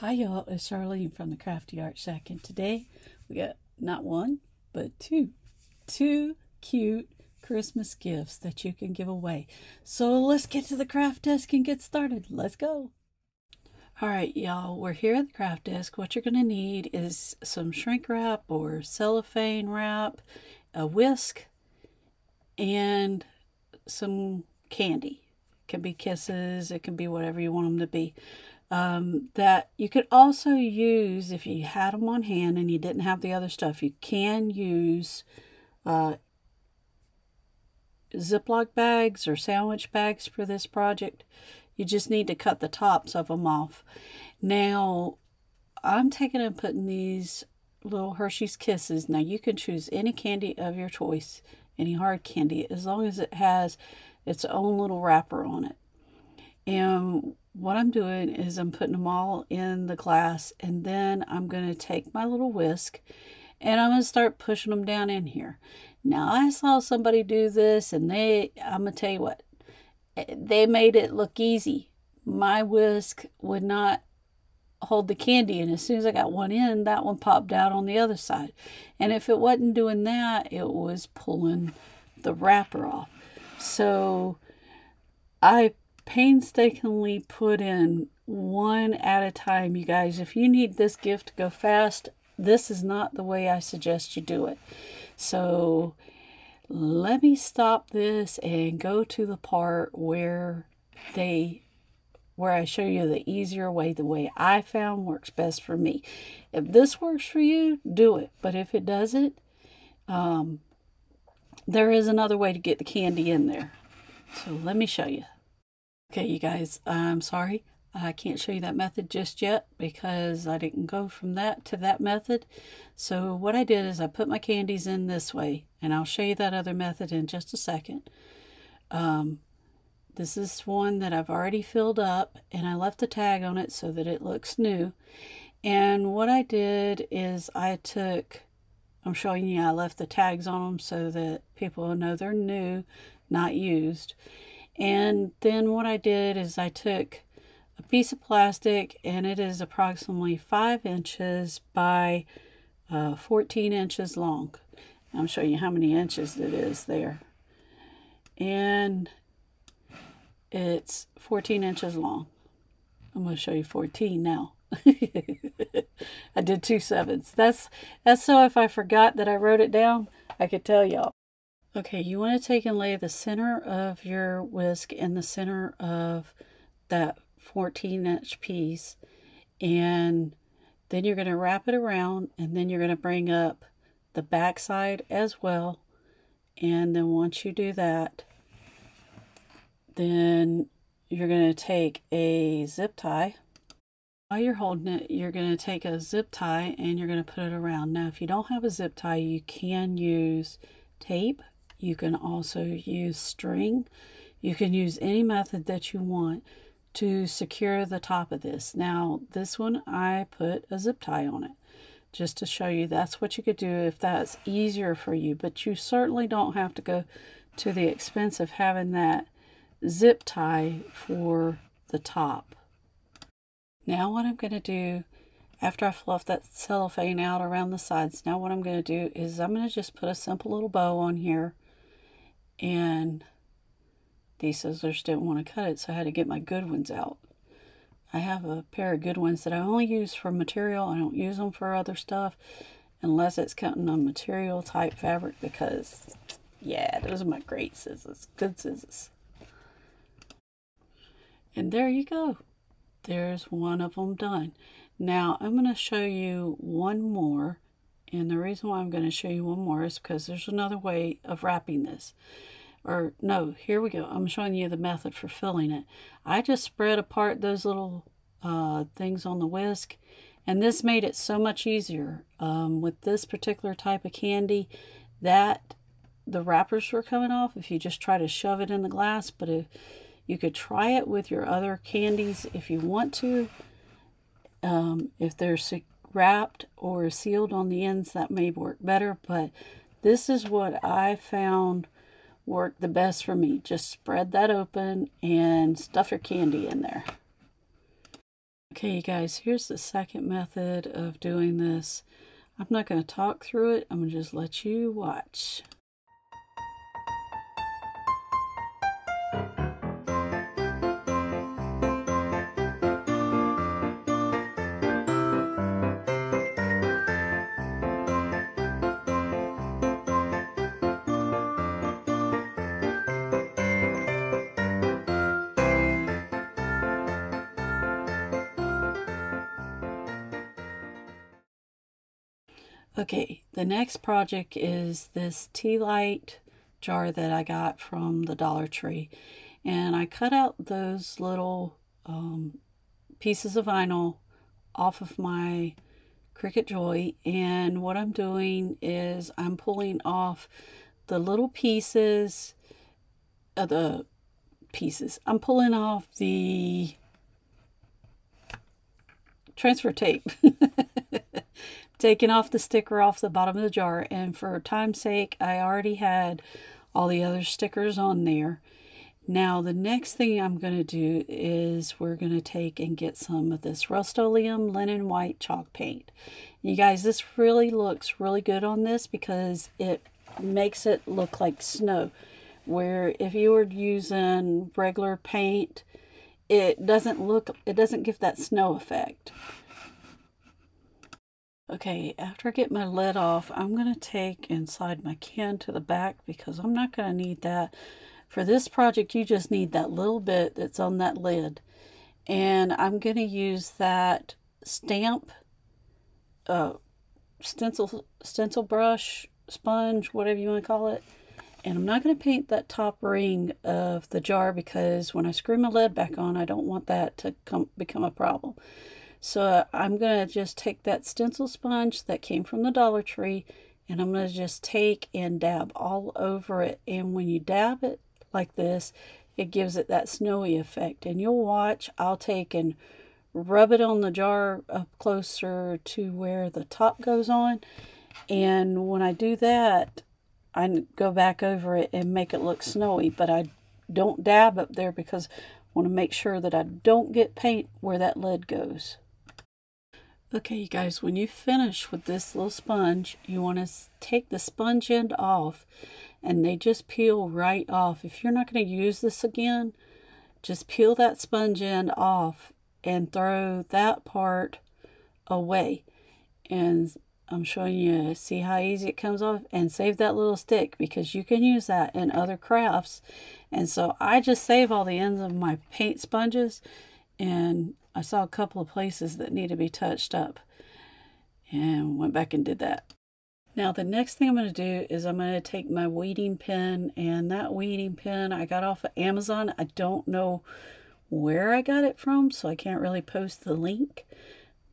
Hi y'all, it's Charlene from the Crafty Art Shack, and today we got not one, but two cute Christmas gifts that you can give away. So let's get to the craft desk and get started. Let's go. All right, y'all, we're here at the craft desk. What you're gonna need is some shrink wrap or cellophane wrap, a whisk, and some candy. It can be kisses, it can be whatever you want them to be. That you could also use, if you had them on hand and you didn't have the other stuff, you can use Ziploc bags or sandwich bags for this project. You just need to cut the tops of them off. Now, I'm taking and putting these little Hershey's Kisses. Now, you can choose any candy of your choice, any hard candy, as long as it has its own little wrapper on it. And what I'm doing is I'm putting them all in the glass, and then I'm going to take my little whisk and I'm going to start pushing them down in here. Now, I saw somebody do this, and I'm going to tell you what, they made it look easy. My whisk would not hold the candy, and as soon as I got one in, that one popped out on the other side. And if it wasn't doing that, it was pulling the wrapper off. So I painstakingly put in one at a time. You guys, if you need this gift to go fast, this is not the way I suggest you do it. So let me stop this and go to the part where I show you the easier way, the way I found works best for me. If this works for you, do it, but if it doesn't, there is another way to get the candy in there, so let me show you. Okay, you guys, I'm sorry, I can't show you that method just yet because I didn't go from that to that method. So what I did is I put my candies in this way, and I'll show you that other method in just a second. This is one that I've already filled up, and I left the tag on it so that it looks new. And what I did is I'm showing you, I left the tags on them so that people know they're new, not used. And then what I did is I took a piece of plastic, and it is approximately 5 inches by 14 inches long. I'm showing you how many inches it is there. And it's 14 inches long. I'm going to show you 14 now. I did 2 7ths. That's so if I forgot that I wrote it down, I could tell y'all. Okay, you want to take and lay the center of your whisk in the center of that 14-inch piece, and then you're going to wrap it around, and then you're going to bring up the back side as well. And then once you do that, then you're going to take a zip tie. While you're holding it, you're going to take a zip tie and you're going to put it around. Now, if you don't have a zip tie, you can use tape. You can also use string. You can use any method that you want to secure the top of this. Now, this one, I put a zip tie on it just to show you that's what you could do if that's easier for you. But you certainly don't have to go to the expense of having that zip tie for the top. Now what I'm going to do, after I fluff that cellophane out around the sides, now what I'm going to do is I'm going to just put a simple little bow on here. And these scissors didn't want to cut it, so I had to get my good ones out. I have a pair of good ones that I only use for material. I don't use them for other stuff unless it's cutting a material type fabric, because yeah, those are my great scissors, good scissors. And there you go. There's one of them done. Now I'm going to show you one more, and the reason why I'm going to show you one more is because there's another way of wrapping this. Or no, here we go. I'm showing you the method for filling it. I just spread apart those little things on the whisk, and this made it so much easier. With this particular type of candy, that the wrappers were coming off if you just try to shove it in the glass, but if you could try it with your other candies if you want to. If they're wrapped or sealed on the ends, that may work better, but this is what I found worked the best for me. Just spread that open and stuff your candy in there. Okay, you guys, here's the second method of doing this. I'm not going to talk through it. I'm going to just let you watch. Okay, the next project is this tea light jar that I got from the Dollar Tree. And I cut out those little pieces of vinyl off of my Cricut Joy. And what I'm doing is I'm pulling off the little pieces of the pieces. I'm pulling off the transfer tape. Taking off the sticker off the bottom of the jar, and for time's sake I already had all the other stickers on there. Now the next thing I'm going to do is we're going to take and get some of this Rust-Oleum linen white chalk paint. You guys, this really looks really good on this because it makes it look like snow, where if you were using regular paint it doesn't give that snow effect. Okay, after I get my lid off, I'm going to take and slide my can to the back because I'm not going to need that. For this project, you just need that little bit that's on that lid. And I'm going to use that stencil brush, sponge, whatever you want to call it. And I'm not going to paint that top ring of the jar because when I screw my lid back on, I don't want that to become a problem. So I'm going to just take that stencil sponge that came from the Dollar Tree and I'm going to just take and dab all over it. And when you dab it like this, it gives it that snowy effect. And you'll watch, I'll take and rub it on the jar up closer to where the top goes on. And when I do that, I go back over it and make it look snowy. But I don't dab up there because I want to make sure that I don't get paint where that lid goes. Okay, you guys, when you finish with this little sponge, you want to take the sponge end off, and they just peel right off. If you're not going to use this again, just peel that sponge end off and throw that part away. And I'm showing you, see how easy it comes off? And save that little stick because you can use that in other crafts. And so I just save all the ends of my paint sponges, and I saw a couple of places that need to be touched up and went back and did that. Now the next thing I'm going to do is I'm going to take my weeding pin, and that weeding pin I got off of Amazon. I don't know where I got it from, so I can't really post the link,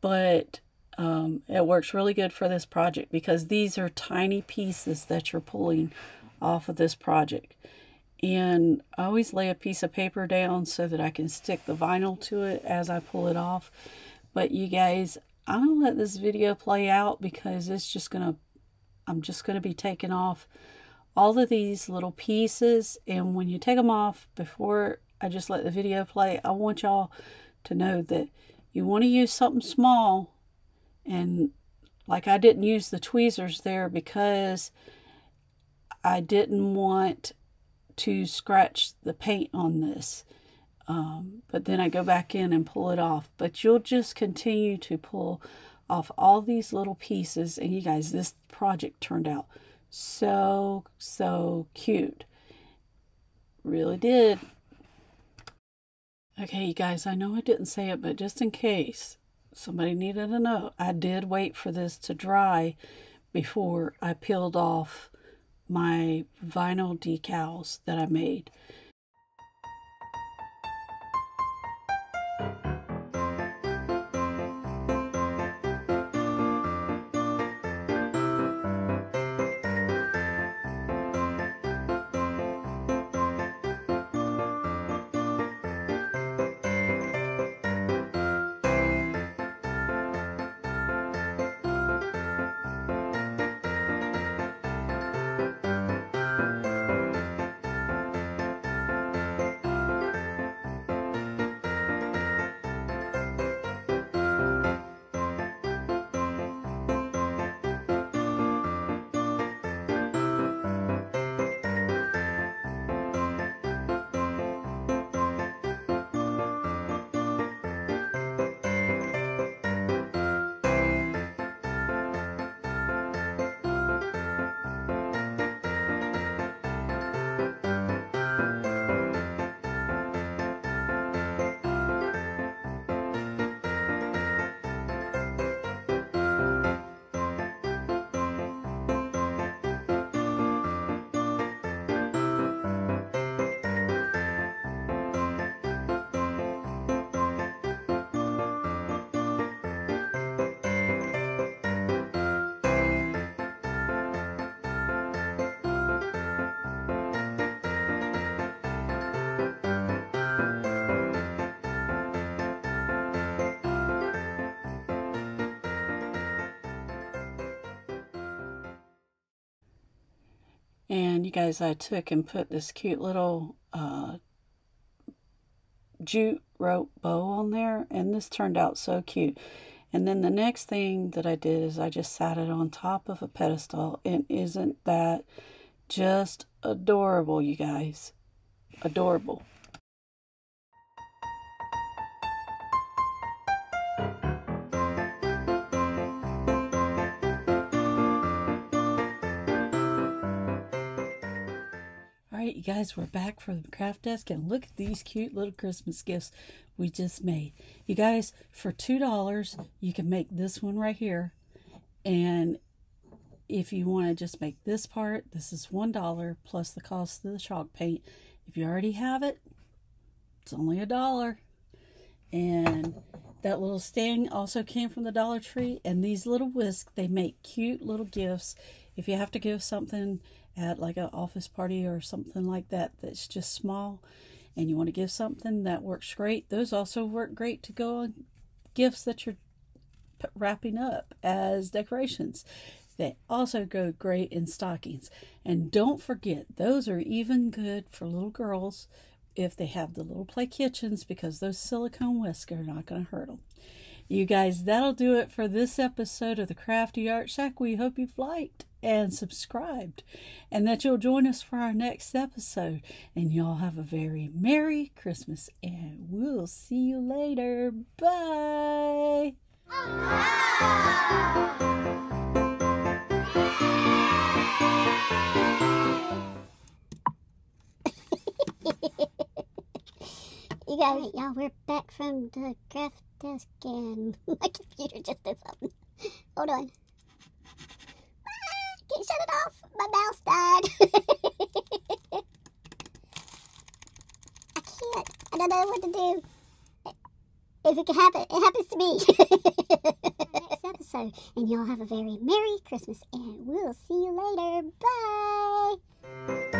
but it works really good for this project because these are tiny pieces that you're pulling off of this project. And I always lay a piece of paper down so that I can stick the vinyl to it as I pull it off. But you guys, I'm going to let this video play out because it's just going to, I'm just going to be taking off all of these little pieces. And when you take them off, before I just let the video play, I want y'all to know that you want to use something small. And like I didn't use the tweezers there because I didn't want to scratch the paint on this. But then I go back in and pull it off. But you'll just continue to pull off all these little pieces. And you guys, this project turned out so, so cute. Really did. Okay, you guys, I know I didn't say it, but just in case somebody needed to know, I did wait for this to dry before I peeled off my vinyl decals that I made. And you guys, I took and put this cute little jute rope bow on there, and this turned out so cute. And then the next thing that I did is I just sat it on top of a pedestal, and isn't that just adorable, you guys? Adorable. You guys, we're back from the craft desk, and look at these cute little Christmas gifts we just made. You guys, for $2 you can make this one right here, and if you want to just make this part, this is $1 plus the cost of the chalk paint. If you already have it, it's only $1. And that little stand also came from the Dollar Tree, and these little whisks, they make cute little gifts. If you have to give something at like an office party or something like that that's just small, and you want to give something that works great, those also work great to go on gifts that you're wrapping up as decorations. They also go great in stockings. And don't forget, those are even good for little girls if they have the little play kitchens, because those silicone whisks are not going to hurt them. You guys, that'll do it for this episode of the Crafty Art Shack. We hope you've liked and subscribed, and that you'll join us for our next episode. And y'all have a very Merry Christmas, and we'll see you later. Bye! You guys, y'all, we're back from the craft desk, and my computer just did something. Hold on. Can't shut it off. My mouse died. I can't. I don't know what to do. If it can happen, it happens to me. Next episode. And y'all have a very Merry Christmas, and we'll see you later. Bye.